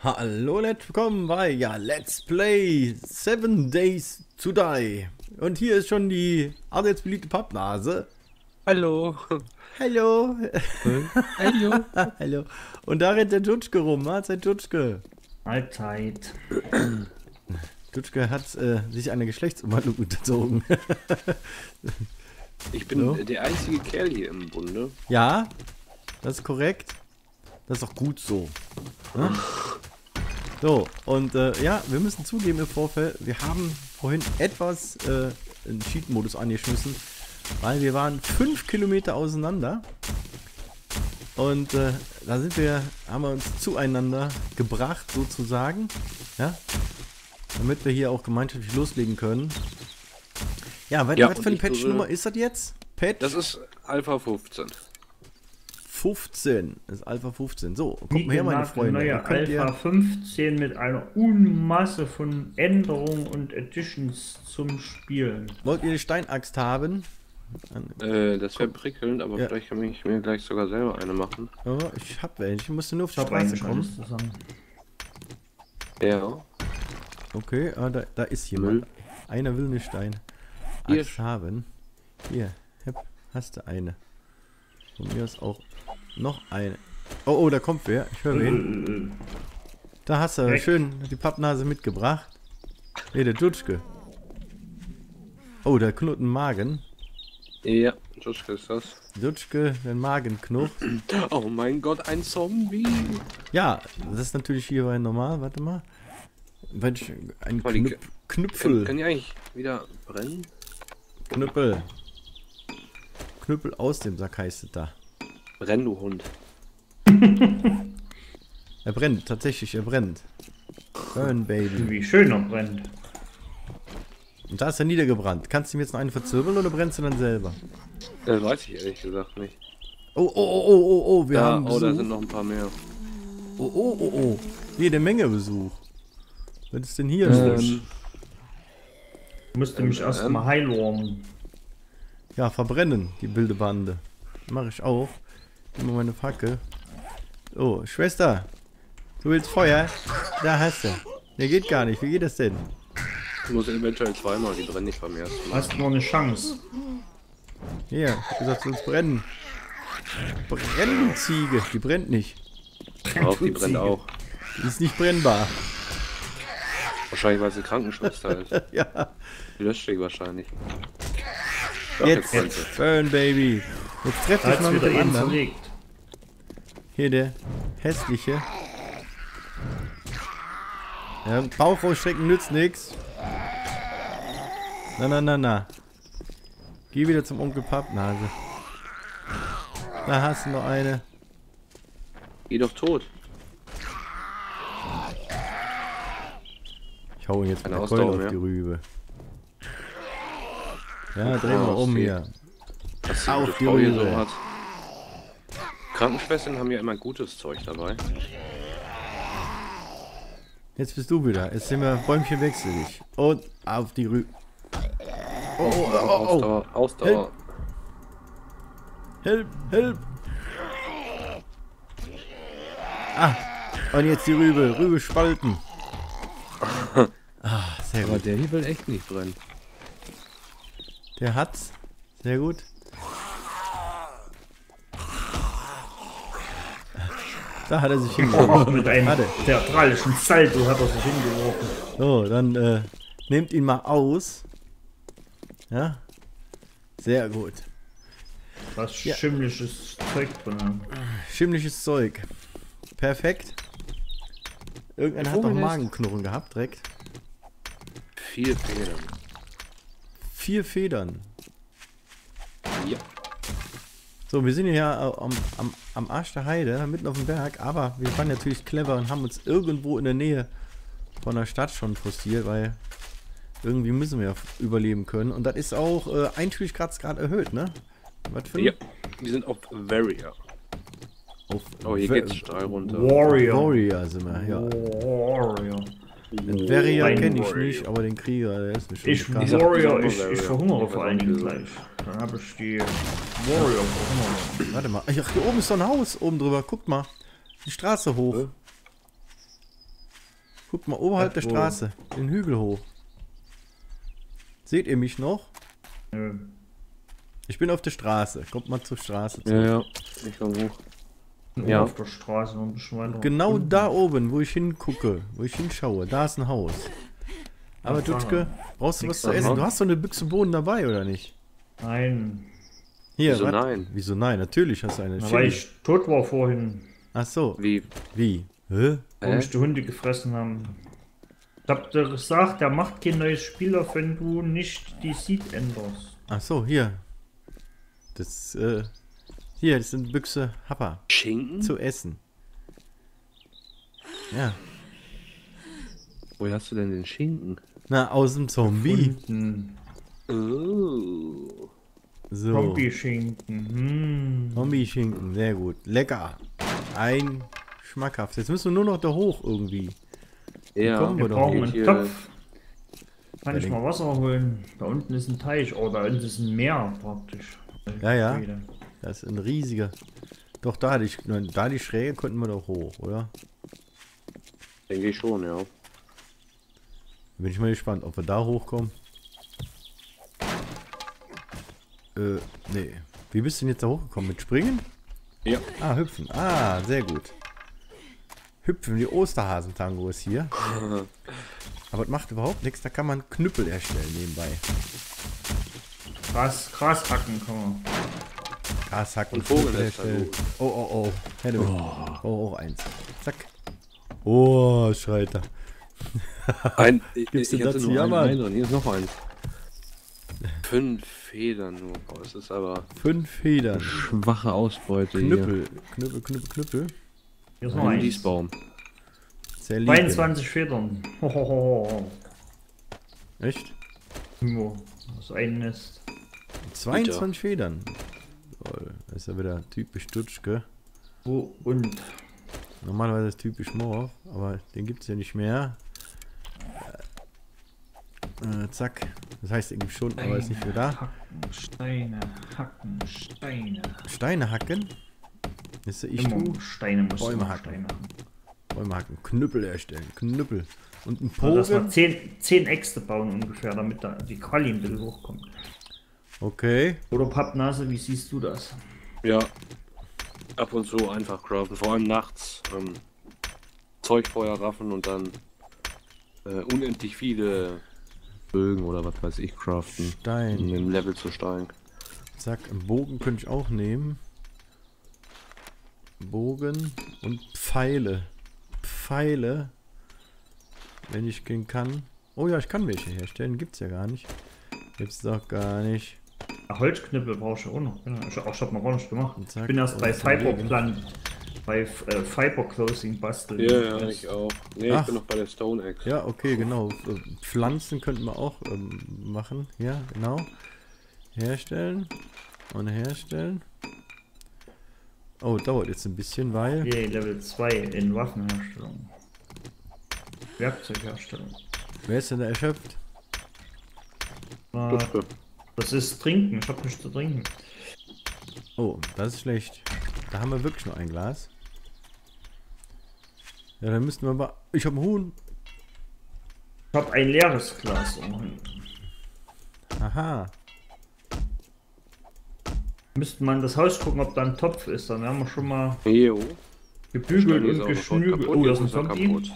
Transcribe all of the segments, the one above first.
Hallo, willkommen bei Let's Play 7 Days to Die. Und hier ist schon die allseits beliebte Pappnase. Hallo. Hallo. Hallo. Hallo. Und da rennt der Tutschke rum. Mahlzeit, Tutschke. Mahlzeit. Tutschke hat sich eine Geschlechtsumwandlung unterzogen. Ich bin so der einzige Kerl hier im Bunde. Ja, das ist korrekt. Das ist doch gut so. Ne? So, und ja, wir müssen zugeben im Vorfeld, wir haben vorhin etwas in Cheat-Modus angeschmissen, weil wir waren 5 Kilometer auseinander und da haben wir uns zueinander gebracht sozusagen, ja, damit wir hier auch gemeinschaftlich loslegen können. Ja, was für eine Patch-Nummer ist das jetzt? Patch? Das ist Alpha 15. 15 ist Alpha 15. So, kommt her, meine Freunde. Neue Alpha 15 mit einer Unmasse von Änderungen und Editions zum Spielen. Wollt ihr die Steinaxt haben? Das wäre prickelnd, aber ja, vielleicht kann ich mir gleich sogar selber eine machen. Oh, ich hab welche. Ich musste nur auf die Straße kommen. Ja. Okay, da ist jemand. Müll. Einer will eine Steinaxt haben. Hier, hast du eine. Von mir ist auch noch eine. Oh, oh, da kommt wer. Ich höre ihn. Da hast du schön die Pappnase mitgebracht. Nee, der Tutschke. Oh, der knurrt ein Magen. Ja, Tutschke ist das. Tutschke, den Magen knurrt. Oh mein Gott, ein Zombie. Ja, das ist natürlich hierbei normal. Warte mal. Ein Knüppel. Kann ich eigentlich wieder brennen? Knüppel. Knüppel aus dem Sack heißt es da. Brenn, du Hund. Er brennt, tatsächlich, er brennt. Burn, Baby. Wie schön er brennt. Und da ist er niedergebrannt. Kannst du ihm jetzt noch einen verzirbeln oder brennst du dann selber? Das weiß ich ehrlich gesagt nicht. Oh, oh, oh, oh, oh, oh, wir haben Besuch. Oh, da sind noch ein paar mehr. Oh, oh, oh, oh. Jede Menge Besuch. Was ist denn hier? Ich müsste mich erstmal heilwarmen. Ja, verbrennen, die wilde Bande. Mache ich auch. Immer meine Fackel. Oh, Schwester. Du willst Feuer? Da hast du. Der geht gar nicht. Wie geht das denn? Ich muss eventuell zweimal, die brennen nicht beim ersten Mal. Hast du noch eine Chance? Hier, du sagst uns brennen. Brennen, Ziege. Die brennt nicht. Auch, die brennt auch. Die ist nicht brennbar. Wahrscheinlich, weil sie Krankenschwester ist. Ja. Die löscht dich wahrscheinlich. Jetzt Burn, Baby. Jetzt treff dich mal mit dem anderen. Hier der hässliche. Ja, Bauch ausstrecken nützt nichts. Na, na, na, na. Geh wieder zum Onkel Pappnase. Da hast du noch eine. Geh doch tot. Ich hau ihn jetzt mit der Keule auf die Rübe. Ja, drehen wir um hier. Auf die Rübe. So hat. Krankenschwestern haben ja immer gutes Zeug dabei. Jetzt bist du wieder. Jetzt sind wir Bäumchen wechselig. Und auf die Rübe. Oh, oh, oh, oh. Ausdauer, Ausdauer. Hilf, hilf. Ah, und jetzt die Rübe. Rübe spalten. Ah, sehr gut. Aber der hier will echt nicht brennen. Der hat's. Sehr gut. Da hat er sich hingeworfen. Mit einem theatralischen Salto hat er sich hingeworfen. So, dann nehmt ihn mal aus. Ja? Sehr gut. Was schimmlisches Zeug von einem. Schimmlisches Zeug. Perfekt. Irgendeiner hat doch Magenknurren gehabt, direkt. 4 Federn. 4 Federn. Ja. So, wir sind ja am Arsch der Heide, mitten auf dem Berg, aber wir waren natürlich clever und haben uns irgendwo in der Nähe von der Stadt schon frustriert, weil irgendwie müssen wir ja überleben können. Und das ist auch Einschwierigkeitsgrad erhöht, ne? Was für? Ja, wir sind auf Warrior. Auf hier geht's steil runter. Warrior sind wir, ja. Warrior. Den Warrior kenne ich nicht, aber den Krieger, der ist nicht schön. Ich verhungere vor allen Dingen gleich. Dann habe ich die Warrior verhungert. Warte mal, ach, hier oben ist so ein Haus, oben drüber, guckt mal. Die Straße hoch. Guckt mal oberhalb der Straße, den Hügel hoch. Seht ihr mich noch? Ja. Ich bin auf der Straße. Kommt mal zur Straße. Zurück. Ja, ja. Ich war hoch. Ja. Auf der Straße noch ein Schwein. Genau unten. Da oben, wo ich hingucke, wo ich hinschaue, da ist ein Haus. Aber Dutschke, brauchst du was zu essen? Du hast so eine Büchse Bohnen dabei, oder nicht? Nein. Hier, wieso nein? Wieso nein? Natürlich hast du eine. Na, weil ich tot war vorhin. Ach so. Wie? Wie? Hä? Wo mich die Hunde gefressen haben. Ich hab dir gesagt, der macht kein neues Spiel auf, wenn du nicht die Seed änderst. Ach so, hier. Das, hier, das sind Büchse Happer. Schinken? Zu essen. Ja. Woher hast du denn den Schinken? Na, aus dem Zombie. Oh. So. Zombie-Schinken. Zombie-Schinken, sehr gut. Lecker. Ein schmackhaft. Jetzt müssen wir nur noch da hoch irgendwie. Ja, kommen wir brauchen einen Topf. Kann ich mal Wasser holen? Da unten ist ein Teich. Oh, da unten ist ein Meer praktisch. Ja, ja. Das ist ein riesiger. Doch, da die Schräge konnten wir doch hoch, oder? Denke ich schon, ja. Bin ich mal gespannt, ob wir da hochkommen. Nee. Wie bist du denn jetzt da hochgekommen? Mit Springen? Ja. Ah, hüpfen. Ah, sehr gut. Hüpfen, die Osterhasentango ist hier. Aber das macht überhaupt nichts, da kann man Knüppel erstellen nebenbei. Gras hacken kann man. Gras hacken und Vogel erstellen. Oh, oh, oh. Oh, oh, eins. Zack. Oh, schreit er. Ein, ich hatte nur einen und hier ist noch eins. 5 Federn nur. Oh, es ist aber 5 Federn. Schwache Ausbeute. Knüppel, hier. Knüppel. Hier ist noch ein Liesbaum. 22 Federn. Hohoho. Echt? Ja, aus einem Nest. 22 Federn. Das ist ja wieder typisch Dutschke. Wo und? Normalerweise ist typisch Morph, aber den gibt es ja nicht mehr. Zack. Das heißt irgendwie schon, Steine, aber ist nicht mehr da. Hacken, Steine hacken, Steine. Steine hacken? Ist ja ich du? Steine musst Bäume du hacken. Steine. Bäume hacken. Knüppel erstellen. Knüppel. Und ein Pogen. Also, dass wir 10 Äxte bauen ungefähr, damit da die Quali ein bisschen hochkommt. Okay. Oder Pappnase, wie siehst du das? Ja. Ab und zu einfach craften. Vor allem nachts. Zeugfeuer raffen und dann unendlich viele Bögen oder was weiß ich craften. Stein. Um den Level zu steigen. Zack, einen Bogen könnte ich auch nehmen. Bogen und Pfeile. Pfeile. Wenn ich gehen kann. Oh ja, ich kann welche herstellen. Gibt's ja gar nicht. Gibt's doch gar nicht. Holzknüppel brauche ich auch noch. Ich hab noch gar nicht gemacht. Zack, ich bin erst bei Fiberplan. Bei Fiber Closing basteln. Ja, ja, ich auch. Nee, ich bin noch bei der Stone Axe. Ja, okay, genau. Pflanzen könnten wir auch machen. Ja, genau. Herstellen. Und herstellen. Oh, dauert jetzt ein bisschen, weil... Yay, Level 2 in Waffenherstellung. Werkzeugherstellung. Wer ist denn da erschöpft? Das ist Trinken. Ich hab nichts zu trinken. Oh, das ist schlecht. Da haben wir wirklich nur ein Glas. Ja, dann müssten wir mal... Ich hab ein Huhn. Ich hab ein leeres Glas. Aha. Müsste man das Haus gucken, ob da ein Topf ist. Dann haben wir schon mal gebügelt und geschnügelt. Oh, das ist ein Zombie.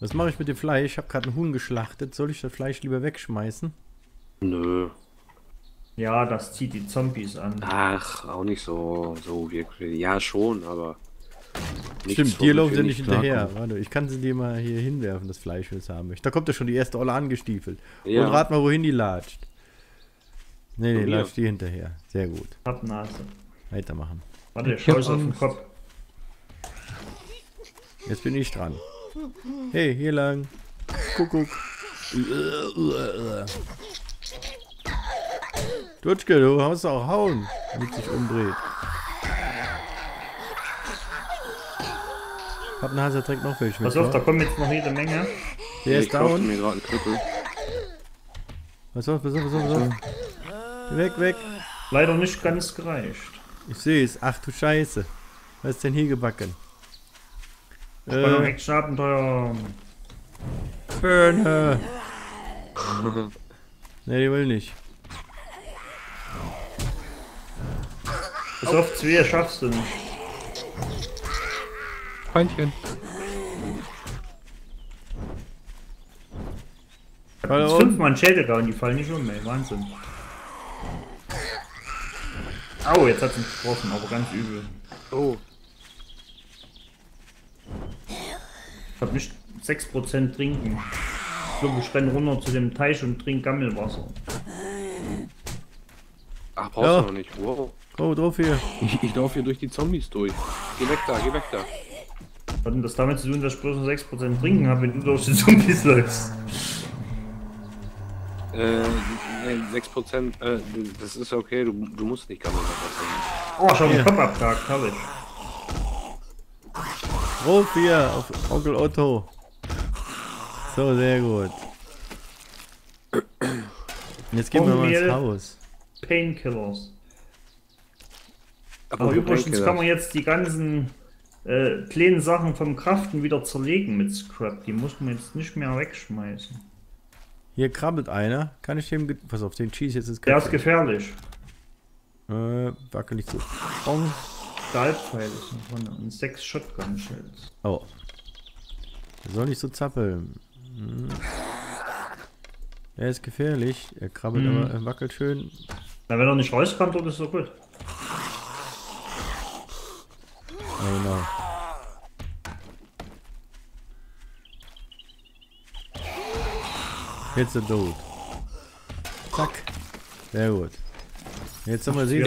Was mache ich mit dem Fleisch? Ich habe gerade ein Huhn geschlachtet. Soll ich das Fleisch lieber wegschmeißen? Nö. Ja, das zieht die Zombies an. Ach, auch nicht so wirklich. Ja, schon, aber... Stimmt, dir laufen sie nicht hinterher. Warte, ich kann sie dir mal hier hinwerfen, das Fleisch, wenn es haben möchte. Da kommt ja schon die erste Olle angestiefelt. Ja. Und rat mal, wohin die latscht. Nee, die latscht die hinterher. Sehr gut. Pappnase. Weitermachen. Warte, ich schau auf den Kopf. Jetzt bin ich dran. Hey, hier lang. Kuckuck. Dutschke, du hast auch hauen, damit sich umdreht. Pappnase trinkt noch welche. Pass auf, da kommen jetzt noch jede Menge. Der ist down. Mir gerade einen Krüppel. Pass auf. Weg. Leider nicht ganz gereicht. Ich sehe es. Ach du Scheiße. Was ist denn hier gebacken? Extra Abenteuer. Birne. Ne, die will nicht. Auf Zwier schaffst du nicht. Freundchen. Hallo. 5 Mann Schädel da und die fallen nicht um, ey. Wahnsinn. Au, jetzt hat's mich getroffen, aber ganz übel. Oh. Ich hab nicht 6% trinken. Ich glaube, ich renne runter zu dem Teich und trinke Gammelwasser. Ach, brauchst du noch nicht. Wow. Oh, drauf hier. Ich laufe hier durch die Zombies durch. Geh weg da, geh weg da. Hat denn das damit zu tun, dass ich bloß nur 6% trinken habe, wenn du durch die Zombies läufst? 6%, das ist okay, du musst nicht Gammelwasser trinken. Oh, schon einen Kopf abgehakt, hab ich. Drauf hier, auf Onkel Otto. So, sehr gut. Jetzt gehen wir mal ins Haus. Painkillers. Aber übrigens kann man jetzt die ganzen kleinen Sachen vom Craften wieder zerlegen mit Scrap. Die muss man jetzt nicht mehr wegschmeißen. Hier krabbelt einer. Kann ich dem... Pass auf, den Cheese jetzt ins Krabbeln. Der ist gefährlich. Wackel nicht so. Stahlpfeil ist noch vorne. Und 6 Shotgun-Shells. Oh. Der soll nicht so zappeln. Hm. Er ist gefährlich. Er krabbelt aber, er wackelt schön. Na, wenn er nicht rauskommt, dann ist er gut. Genau. Jetzt ist er tot. Zack. Sehr gut. Jetzt haben wir sie.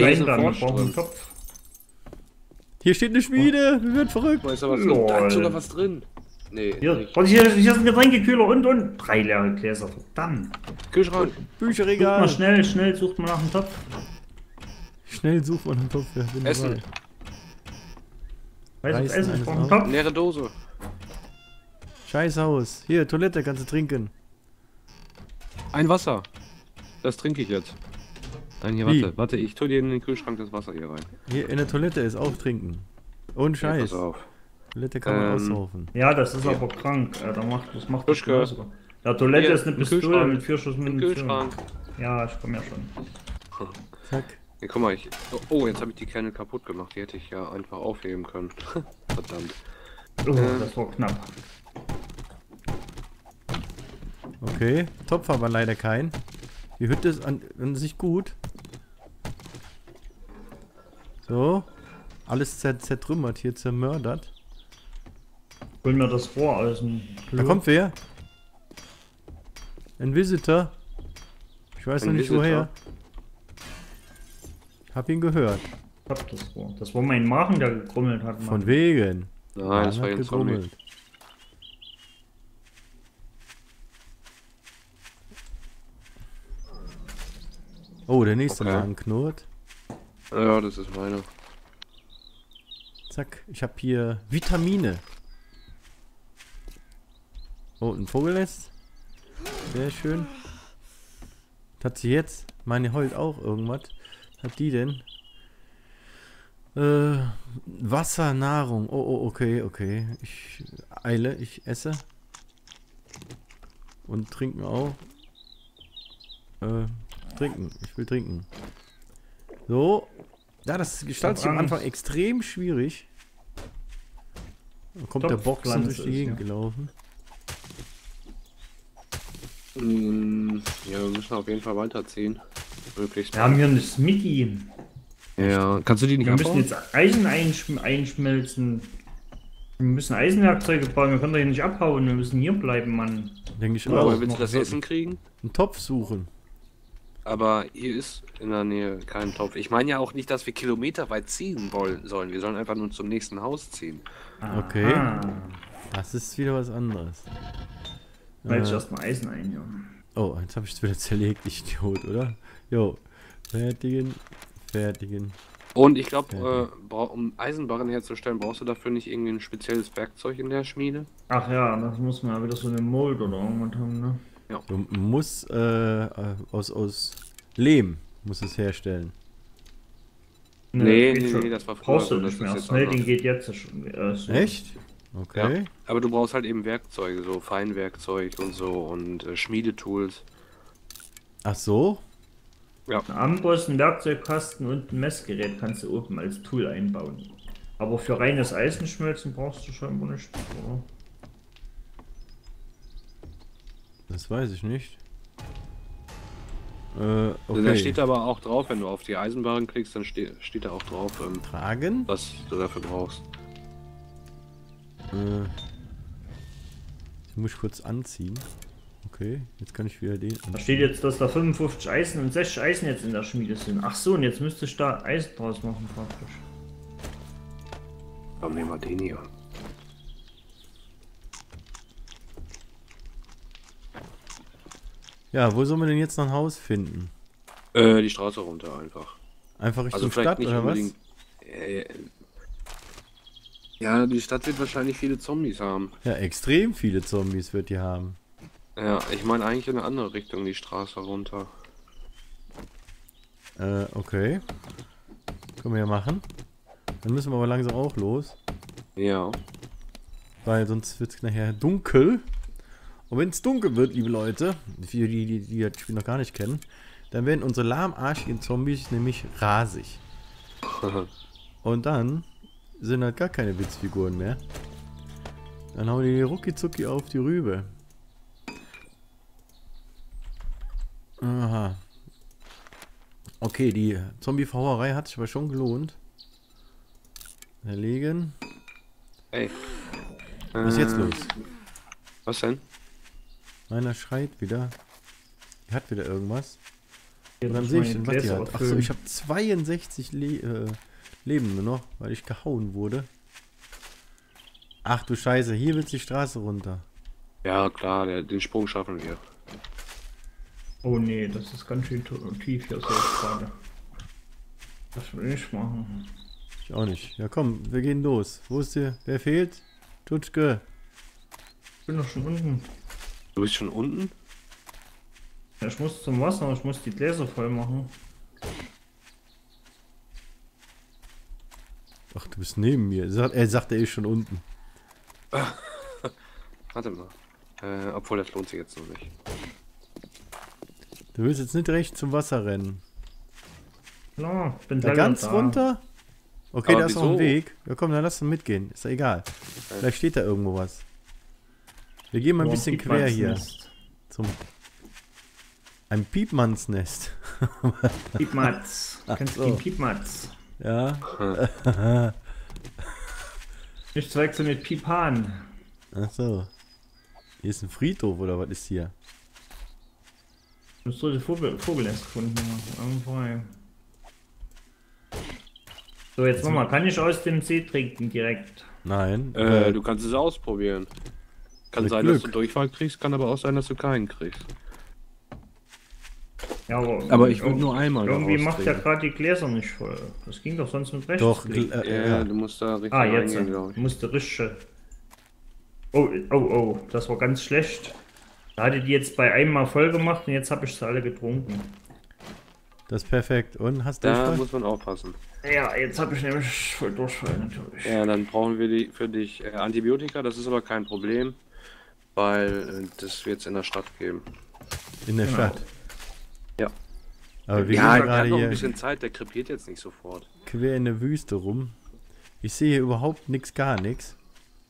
Hier steht eine Schmiede. Wir werden verrückt. Da ist sogar was drin. Nee. Hier sind Getränkekühler und. 3 leere Gläser. Verdammt. Kühlschrank. Bücherregal. Sucht mal schnell sucht man nach dem Topf. Schnell sucht man nach dem Topf. Ja, Essen. Essen vom Kopf. Leere Dose. Scheißhaus. Hier, Toilette, kannst du trinken. Ein Wasser. Das trinke ich jetzt. Nein, hier, warte, ich tue dir in den Kühlschrank das Wasser hier rein. Hier in der Toilette ist auch trinken. Und Scheiß. Ja, auf. Toilette kann man auslaufen. Ja, das ist aber krank. Ja, das macht ja, Toilette hier, ist eine Pistole mit 4 Schuss mit dem Kühlschrank. Ja, ich komme ja schon. Zack. Ja, guck mal, oh, jetzt habe ich die Kerne kaputt gemacht. Die hätte ich ja einfach aufheben können. Verdammt. Oh, das war knapp. Okay, Topf aber leider kein. Die Hütte ist an sich gut. So. Alles zertrümmert hier, zermördert. Holen wir das vor aus dem Klo. Da kommt wer? Ein Visitor. Ich weiß noch nicht woher. Hab ihn gehört. Hab das war. Das war mein Magen, der gekrummelt hat. Mann. Von wegen. Nein, ja, das war jetzt gekrummelt. Oh, der nächste Magen knurrt. Ja, das ist meiner. Zack, ich hab hier Vitamine. Oh, ein Vogel ist. Sehr schön. Hat sie jetzt? Meine heult auch irgendwas. Hat die denn? Wasser, Nahrung. Oh, okay. Ich eile, ich esse. Und trinken auch. Trinken. Ich will trinken. So. Ja, das gestaltet sich am Anfang extrem schwierig. Da kommt der Boxer durch die Gegend gelaufen. Ja, wir müssen auf jeden Fall weiterziehen. Wir haben hier eine Smitty. Ja, kannst du die nicht abbauen? Wir müssen jetzt Eisen einschmelzen. Wir müssen Eisenwerkzeuge bauen, wir können doch hier nicht abhauen, wir müssen hier bleiben, Mann. Denke ich auch. Willst du das Essen kriegen? Einen Topf suchen. Aber hier ist in der Nähe kein Topf. Ich meine ja auch nicht, dass wir kilometerweit ziehen sollen. Wir sollen einfach nur zum nächsten Haus ziehen. Okay. Das ist wieder was anderes. Weil ich erstmal Eisen einjagen. Oh, jetzt habe ich es wieder zerlegt, ich Idiot, oder? Jo, fertigen. Und ich glaube, um Eisenbarren herzustellen, brauchst du dafür nicht irgendwie ein spezielles Werkzeug in der Schmiede? Ach ja, das muss man ja wieder so einen Mold oder irgendwas haben, ne? Ja. Du musst aus Lehm muss es herstellen. Nee, das war früher. Brauchst du nicht mehr. Smelting geht jetzt schon. Echt? Okay. Ja. Aber du brauchst halt eben Werkzeuge, so Feinwerkzeug und so und Schmiedetools. Ach so? Ja. Ein Amboss, ein Werkzeugkasten und ein Messgerät kannst du oben als Tool einbauen. Aber für reines Eisenschmelzen brauchst du scheinbar nichts, oder? Das weiß ich nicht. Okay. Da steht aber auch drauf, wenn du auf die Eisenbahn klickst, dann steht da auch drauf, Tragen? Was du dafür brauchst. Ich muss kurz anziehen. Okay, jetzt kann ich wieder den anziehen. Da steht jetzt, dass da 55 Eisen und 6 Eisen jetzt in der Schmiede sind. Ach so, und jetzt müsste ich da Eisen draus machen praktisch. Dann nehmen wir den hier. Ja, wo sollen wir denn jetzt noch ein Haus finden? Die Straße runter einfach. Einfach Richtung Stadt nicht oder unbedingt... was? Ja, die Stadt wird wahrscheinlich viele Zombies haben. Ja, extrem viele Zombies wird die haben. Ja, ich meine eigentlich in eine andere Richtung, die Straße runter. Okay. Können wir ja machen. Dann müssen wir aber langsam auch los. Ja. Weil sonst wird es nachher dunkel. Und wenn es dunkel wird, liebe Leute, für die das Spiel noch gar nicht kennen, dann werden unsere lahmarschigen Zombies nämlich rasig. Und dann sind halt gar keine Witzfiguren mehr. Dann hauen die rucki-zucki auf die Rübe. Aha. Okay, die Zombie-Verhauerei hat sich aber schon gelohnt. Erlegen. Ey. Was ist jetzt los? Was denn? Meiner schreit wieder. Er hat wieder irgendwas. Und dann sehe ich den, was die hat. Achso, ich habe 62 Leben nur noch, weil ich gehauen wurde. Ach du Scheiße, hier willst du die Straße runter. Ja klar, den Sprung schaffen wir. Oh nee, das ist ganz schön tief hier so gerade. Das will ich machen. Ich auch nicht. Ja komm, wir gehen los. Wo ist der? Wer fehlt? Tutschke. Ich bin doch schon unten. Du bist schon unten? Ja, ich muss zum Wasser, ich muss die Gläser voll machen. Ach, du bist neben mir. Er sagt, er ist schon unten. Warte mal. Obwohl, das lohnt sich jetzt noch nicht. Du willst jetzt nicht recht zum Wasser rennen. Klar, ich bin da ganz da. Runter? Okay, aber da ist noch ein Weg. Ja komm, dann lass uns mitgehen. Ist ja egal. Vielleicht steht da irgendwo was. Wir gehen mal ein bisschen quer hier. Zum ein Piepmannsnest. Piepmatz. Kennst du den Piepmatz? Ja. Nicht zu wechseln mit Piepan. Ach so. Hier ist ein Friedhof oder was ist hier? Du hast so den Vogelnest gefunden. So, jetzt nochmal. Kann ich aus dem See trinken direkt? Nein. Du kannst es ausprobieren. Kann sein, dass du Durchfall kriegst, kann aber auch sein, dass du keinen kriegst. Ja, aber ich würde nur einmal. Irgendwie macht der gerade die Gläser nicht voll. Das ging doch sonst mit rechts. Doch, ja, du musst da richtig reingehen, glaube ich. Musste richtig. Oh, das war ganz schlecht. Da hatte die jetzt bei einem Mal voll gemacht und jetzt habe ich sie alle getrunken. Das ist perfekt. Und hast du Durchfall? Da muss man aufpassen. Ja, jetzt habe ich nämlich voll Durchfall natürlich. Ja, dann brauchen wir für dich Antibiotika, das ist aber kein Problem. Weil das wird es in der Stadt geben. In der Stadt? Ja. Aber wir haben gerade noch ein bisschen Zeit, der krepiert jetzt nicht sofort. Quer in der Wüste rum. Ich sehe hier überhaupt nichts, gar nichts,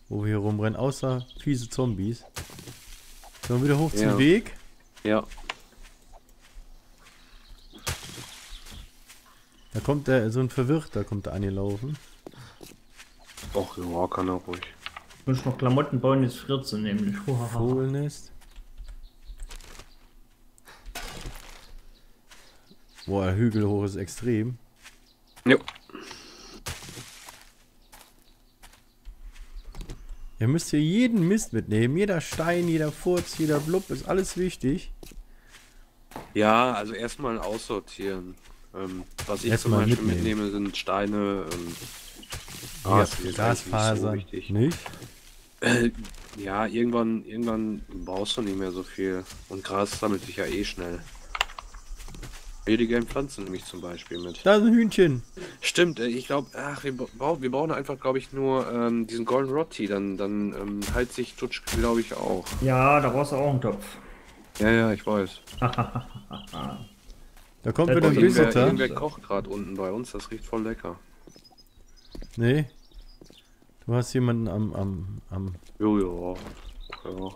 wo wir hier rumrennen, außer fiese Zombies. Sollen wir wieder hoch zum Weg? Ja. Da kommt der, so ein Verwirrter, kommt da angelaufen. Och, ja, kann er ruhig. Ich muss noch Klamotten bauen, jetzt friert sie nämlich. Vogelnest. Boah, der Hügel hoch ist extrem. Jo. Ihr müsst hier jeden Mist mitnehmen. Jeder Stein, jeder Furz, jeder Blub ist alles wichtig. Ja, also erstmal aussortieren. Was ich zum Beispiel mitnehme, sind Steine. Glasfaser. Nicht? Ja, irgendwann brauchst du nicht mehr so viel. Und Gras sammelt sich ja eh schnell. Billigeren Pflanzen nämlich zum Beispiel mit. Da sind Hühnchen. Stimmt, ich glaube, wir brauchen einfach, glaube ich, nur diesen Golden Rotti, dann heilt sich Tutsch, glaube ich, auch. Ja, da brauchst du auch einen Topf. Ja, ich weiß. Da kommt wieder ein Risotto. Irgendwer kocht gerade unten bei uns, das riecht voll lecker. Nee. Du hast jemanden am... Jo. Ja.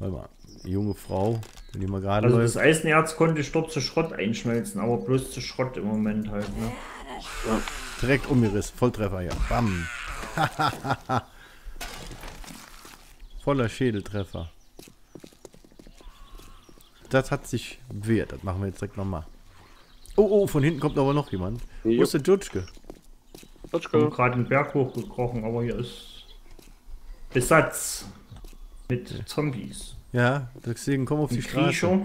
Warte mal, junge Frau, wenn die mal gerade. Also das Eisenerz konnte ich dort zu Schrott einschmelzen, aber bloß zu Schrott im Moment halt, ne? Ja. Direkt umgerissen, Volltreffer, ja. Bam. Voller Schädeltreffer. Das hat sich bewährt, das machen wir jetzt direkt nochmal. Oh, von hinten kommt aber noch jemand. Wo ist der Dutschke? Ich bin gerade den Berg hochgekrochen, aber hier ist Besatz mit Zombies. Ja, deswegen komm auf die Straße.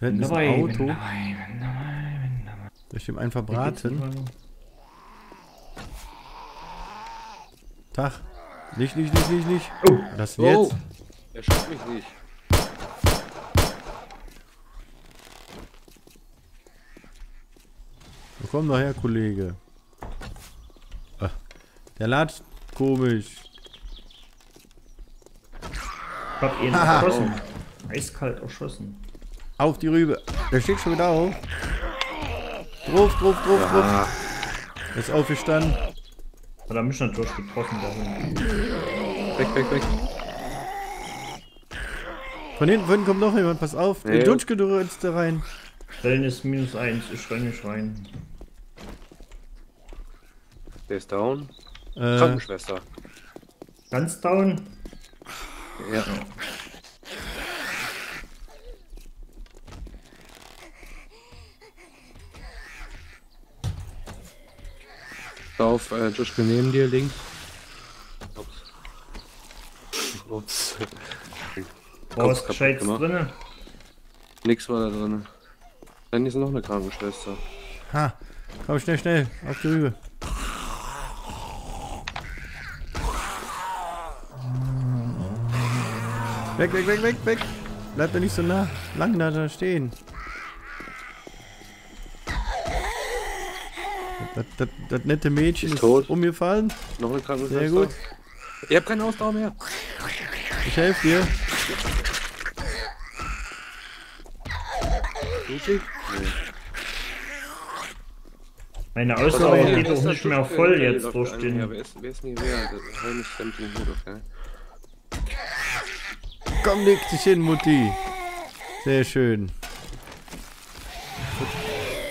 Da hinten ist ein Auto. Da steht ein Verbraten. Tag. Nicht. Oh. Das jetzt. Er schafft mich nicht. Komm doch her, Kollege. Ach, der latscht komisch. Ich hab ihn erschossen. Eiskalt erschossen. Auf die Rübe. Der steht schon wieder auf. Ruf. Er ist aufgestanden. Hat er mich natürlich getroffen. Weg. Von hinten kommt noch jemand. Pass auf. Der Dutschke rennst da rein. Stellen ist -1. Ich renne nicht rein. Der ist down. Krankenschwester. Ganz down? Ja. Auf, Joshke neben dir, links. Ups. Boah, ist gescheit drin? Nix war da drin. Dann ist noch eine Krankenschwester. Ha, komm schnell, auf die Rübe. Weg! Bleib da nicht so nah, lang da stehen. Das nette Mädchen ist tot. Umgefallen. Noch eine Krankenschwester. Sehr gut. Ich hab keinen Ausdauer mehr. Ich helfe dir. Meine Ausdauer geht doch nicht mehr voll jetzt durch den... Ja, wer ist denn hier wer? Das hört mich stimmt nicht gut auf, ne? Komm, leg dich hin, Mutti. Sehr schön.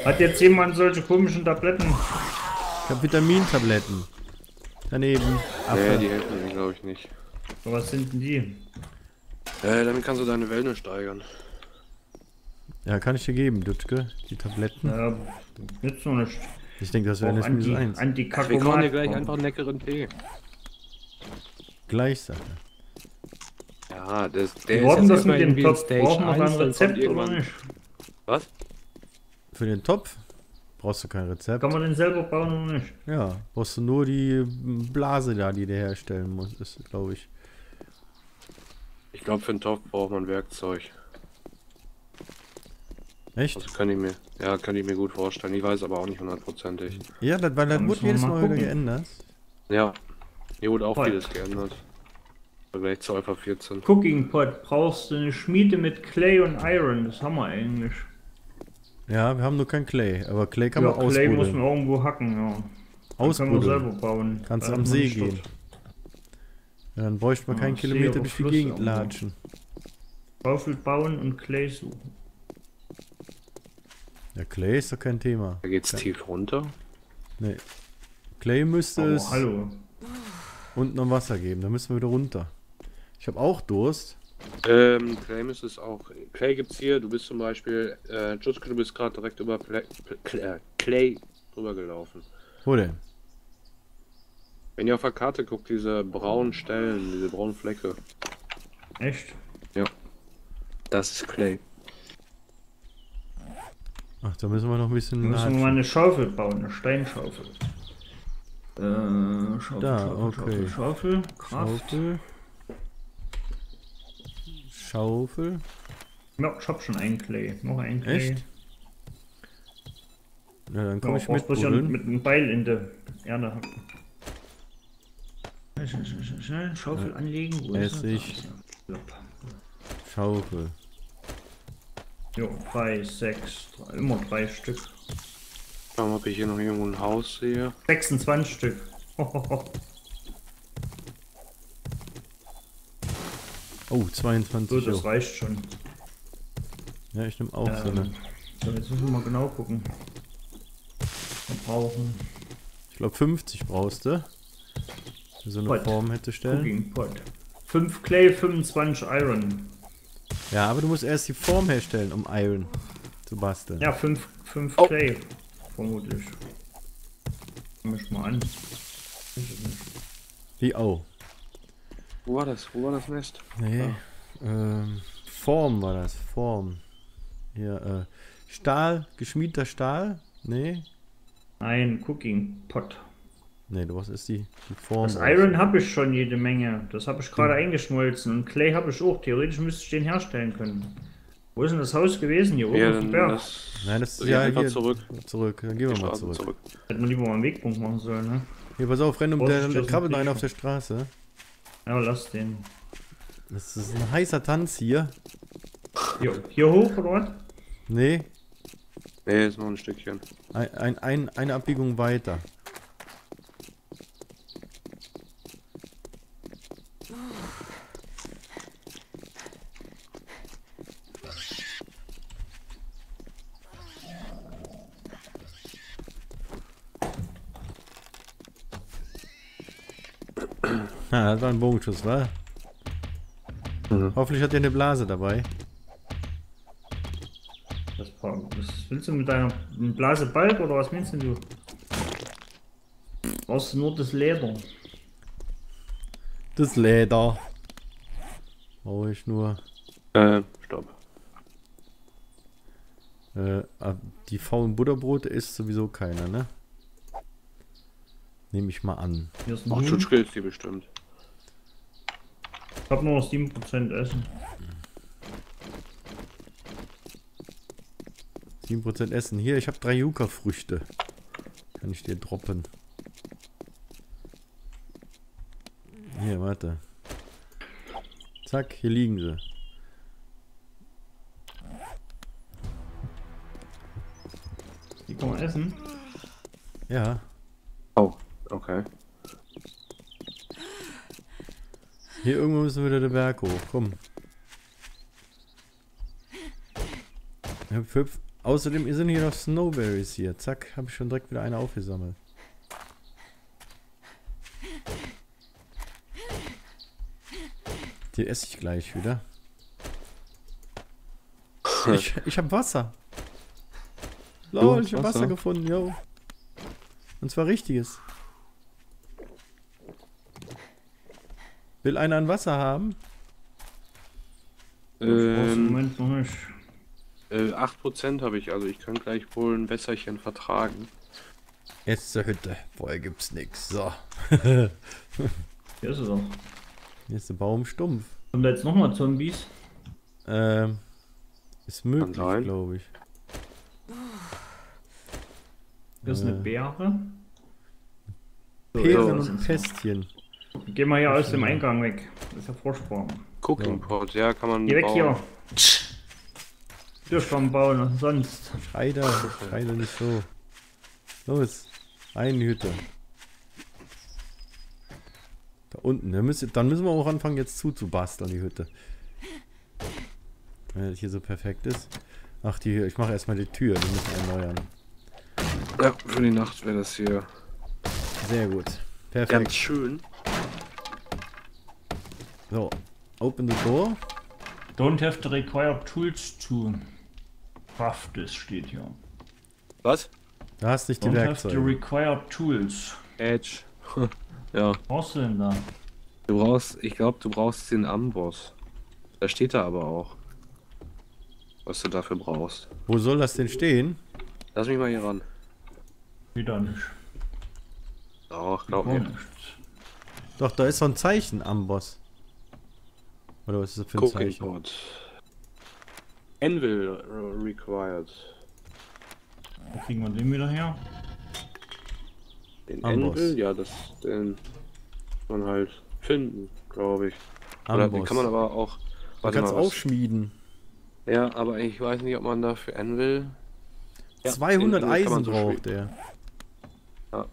Hat jetzt jemand solche komischen Tabletten? Ich hab Vitamintabletten. Daneben. Nee, die helfen mir, glaube ich, nicht. Aber was sind denn die? Damit kannst du deine Wellness steigern. Ja, kann ich dir geben, Dutschke. Die Tabletten. Ja, nützt noch nicht. Ich denke, das wäre eine -1. Antikakomat. Wir kochen dir gleich einfach einen leckeren Tee. Gleich, Sache. Ja, der ist jetzt das mit dem Topf. Brauchen wir ein Rezept oder nicht? Was? Für den Topf brauchst du kein Rezept. Kann man den selber bauen oder nicht? Ja, brauchst du nur die Blase da, die du herstellen musst, ist, glaube ich. Ich glaube, für den Topf braucht man Werkzeug. Echt? Also kann ich mir gut vorstellen. Ich weiß aber auch nicht hundertprozentig. Ja, weil das wurde jedes Mal wieder geändert. Ja, hier wurde auch vieles geändert. Vielleicht zu Alpha 14. Cooking Pot, brauchst du eine Schmiede mit Clay und Iron, das haben wir eigentlich. Ja, wir haben nur kein Clay, aber Clay kann man ausbuddeln. Clay muss man irgendwo hacken, ja. Ausbuddeln. Können wir selber bauen. Kannst du am See gehen. Ja, dann bräuchte man keinen Kilometer durch die Gegend latschen. Baufel bauen und Clay suchen. Ja, Clay ist doch kein Thema. Da geht's tief runter? Nee. Clay müsste es unten am Wasser geben, da müssen wir wieder runter. Ich habe auch Durst. Clay müsste es auch. Clay gibt's hier, du bist zum Beispiel, Jutske, du bist gerade direkt über Clay drüber gelaufen. Wo denn? Wenn ihr auf der Karte guckt, diese braunen Stellen, diese braunen Flecke. Echt? Ja. Das ist Clay. Ach, da müssen wir noch ein bisschen... Da müssen wir mal eine Schaufel bauen, eine Steinschaufel. Schaufel, Kraft. Schaufel. Ja, ich hab schon einen Clay. Noch einen Clay. Echt? Na, dann komm ja, ich mit. Mit einem Beil in der Erde hacken. Schnell, Schaufel anlegen. Wo ist Essig. Schaufel. Jo, 3, 6, 3, immer 3 Stück. Schauen, ob ich hier noch irgendwo ein Haus sehe. 26 Stück. Hohoho. Oh, 22. So, das reicht schon. Ja, ich nehme auch so eine. So, jetzt müssen wir mal genau gucken. Wir brauchen... Ich glaube 50 brauchst du. So eine Pot. Form hätte stellen. 5 Clay, 25 Iron. Ja, aber du musst erst die Form herstellen, um Iron zu basteln. Ja, 5 Clay, vermutlich. Misch mal an. Wie auch? Wo war das Nest? Nee. Ja. Form war das, Form. Hier, Stahl, geschmiedeter Stahl? Nee. Ein Cooking Pot. Nee, du brauchst erst die Form. Das Iron habe ich schon jede Menge. Das habe ich gerade eingeschmolzen. Und Clay habe ich auch. Theoretisch müsste ich den herstellen können. Wo ist denn das Haus gewesen? Hier oben auf dem Berg. Nein, das ist ja hier zurück. Dann gehen wir mal zurück. Hätten wir lieber mal einen Wegpunkt machen sollen, ne? Hier, pass auf, renn um der krabbelt einer auf der Straße. Ja, lass den. Das ist ein heißer Tanz hier. Jo, hier hoch oder was? Nee. Nee, ist noch ein Stückchen. Eine Abbiegung weiter. Ah, das war ein Bogenschuss, wa? Mhm. Hoffentlich hat ihr eine Blase dabei. Was willst du mit deiner Blasebalg oder was meinst du? Brauchst du nur das Leder? Das Leder. Brauche ich nur. Stopp. Die faulen Butterbrote isst sowieso keiner, ne? Nehme ich mal an. Hier ist ein Schutzschild, die bestimmt. Ich hab nur noch 7% Essen. 7% Essen. Hier, ich habe 3 Yucca-Früchte. Kann ich dir droppen. Hier, warte. Zack, hier liegen sie. Die kann man essen? Ja. Oh, okay. Hier irgendwo müssen wir wieder den Berg hoch, komm. Außerdem sind hier noch Snowberries hier. Zack, habe ich schon direkt wieder eine aufgesammelt. Die esse ich gleich wieder. Ich habe Wasser. Lol, ich habe Wasser gefunden, yo. Und zwar richtiges. Will einer ein Wasser haben? Moment noch nicht. 8% habe ich, also ich kann gleich wohl ein Wässerchen vertragen. Jetzt zur Hütte. Vorher gibt's nichts. So. Hier ist es auch. Hier ist der Baum stumpf. Kommen da jetzt nochmal Zombies? Ist möglich, glaube ich. Das ist eine Beere. Beeren und Pestchen. Geh mal hier aus dem Eingang weg. Das ist ja Vorsprung. Cooking Pot, ja, kann man. Geh weg hier. Wir schon bauen, was sonst. Schreide nicht so. Los, eine Hütte. Da unten, dann müssen wir auch anfangen, jetzt zuzubasteln, die Hütte. Wenn das hier so perfekt ist. Ach, ich mache erstmal die Tür, die müssen wir erneuern. Ja, für die Nacht wäre das hier. Sehr gut. Perfekt. Ganz schön. So, open the door. Don't have to require tools to craft this, steht hier. Was? Da hast nicht die Werkzeuge. Don't have to require tools. Edge. Ja. Was brauchst du denn da? Ich glaube, du brauchst den Amboss. Da steht da aber auch, was du dafür brauchst. Wo soll das denn stehen? Lass mich mal hier ran. Wieder nicht. Doch, glaub mir. Doch, da ist so ein Zeichen, Amboss. Oder was ist das für ein Zeichen? Anvil required. Wo kriegen wir den wieder her? Den Amboss. Anvil? Ja, das den man halt finden, glaube ich. Oder den kann man aber auch... Man kann es auch schmieden. Ja, aber ich weiß nicht, ob man dafür Anvil... Ja, 200 Eisen so braucht der. Ja.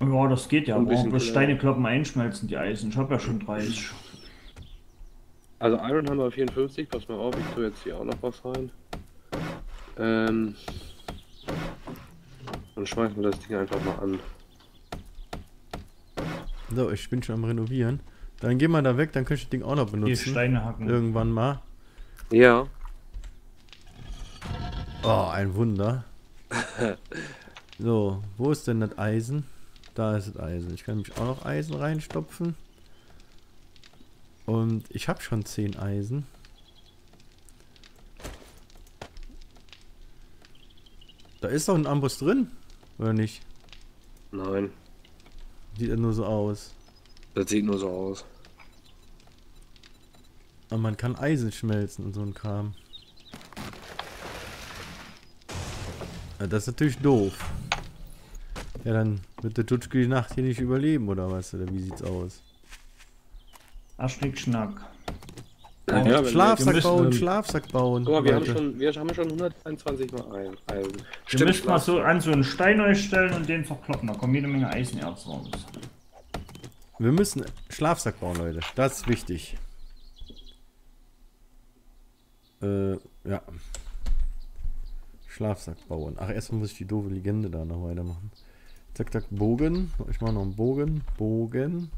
Ja, das geht ja. Bloß Steine kloppen einschmelzen, die Eisen. Ich habe ja schon 30. Also Iron haben wir 54, pass mal auf, ich tue jetzt hier auch noch was rein. Und schmeißen wir das Ding einfach mal an. So, ich bin schon am Renovieren. Dann geh mal da weg, dann kann ich das Ding auch noch benutzen. Die Steine hacken. Irgendwann mal. Ja. Oh, ein Wunder. So, wo ist denn das Eisen? Da ist das Eisen. Ich kann mich auch noch Eisen reinstopfen. Und ich habe schon 10 Eisen. Da ist doch ein Amboss drin, oder nicht? Nein. Sieht ja nur so aus. Das sieht nur so aus. Aber man kann Eisen schmelzen und so ein Kram. Ja, das ist natürlich doof. Ja, dann wird der Tutschke die Nacht hier nicht überleben, oder was? Oder wie sieht's aus? Ach, Schnick, Schnack. Oh, ja, Schlafsack bauen, Schlafsack bauen. Guck mal, wir haben schon 121 mal ein. Wir müssen mal so an so einen Stein stellen und den verkloppen. Da kommen jede Menge Eisenerz raus. Wir müssen Schlafsack bauen, Leute. Das ist wichtig. Ja. Schlafsack bauen. Ach, erstmal muss ich die doofe Legende da noch weitermachen. Zack, zack, Bogen. Ich mache noch einen Bogen. Bogen.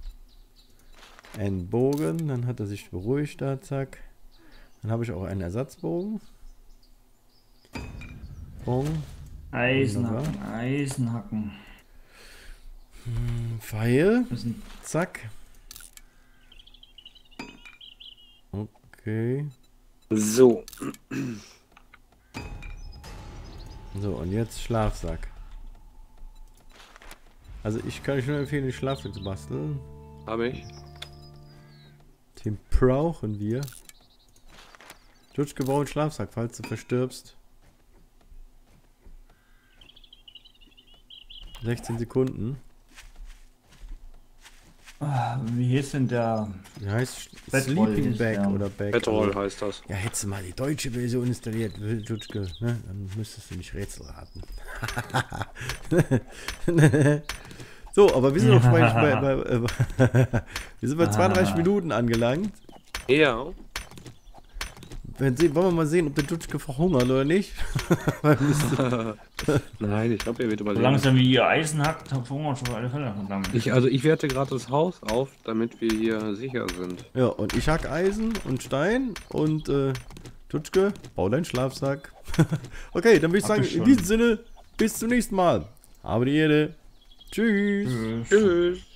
Ein Bogen, dann hat er sich beruhigt da, zack. Dann habe ich auch einen Ersatzbogen. Bogen. Eisenhacken, Eisenhacken. Pfeil. Zack. Okay. So. So, und jetzt Schlafsack. Also ich kann euch nur empfehlen, den Schlafsack zu basteln. Habe ich. Den brauchen wir. Tutschke, brauch einen Schlafsack, falls du verstirbst. 16 Sekunden. Wie hieß denn der? Der heißt Bedroll Sleeping Bag ja. Oder Bag. Bedroll heißt das. Ja, hättest du mal die deutsche Version installiert, Tutschke, ne? Dann müsstest du nicht Rätsel raten. So, aber wir sind noch wir sind bei 32 Minuten angelangt. Ja. Wollen wir mal sehen, ob der Tutschke verhungert oder nicht? Nein, ich glaube, er wird überleben. So langsam wie ihr Eisen hackt, verhungert schon auf alle Fälle. Ich werte gerade das Haus auf, damit wir hier sicher sind. Ja, und ich hack Eisen und Stein und Tutschke, bau deinen Schlafsack. Okay, dann würde ich sagen, in diesem Sinne, bis zum nächsten Mal. Habe die Erde. Tschüss. Tschüss. Tschüss.